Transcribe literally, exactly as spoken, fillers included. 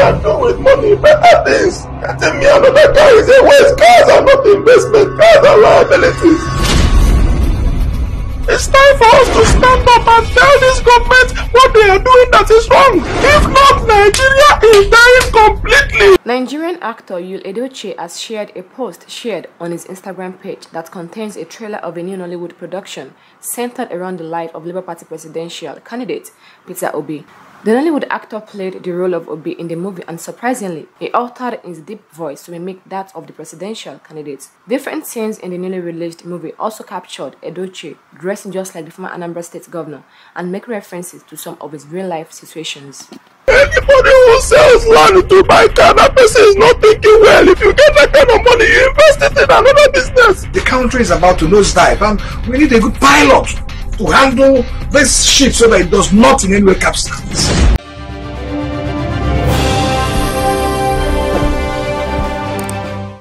can do with money, better things. Getting me another car is a waste. Cars are not investment, cars are liabilities. It's time for us to stand up and tell this government what they are doing that is wrong. If not, Nigeria is dying completely. Nigerian actor Yul Edochie has shared a post shared on his Instagram page that contains a trailer of a new Nollywood production centered around the life of Labour Party presidential candidate Peter Obi. The Nollywood actor played the role of Obi in the movie, and surprisingly, he altered his deep voice to mimic that of the presidential candidate. Different scenes in the newly released movie also captured Edochie dressing just like the former Anambra State governor and make references to some of his real-life situations. Anybody who sells land to buy car, that person is not thinking well. If you get that kind of money, you invest it in another business. The country is about to nosedive, and we need a good pilot to handle this ship so that it does not in any way capsize.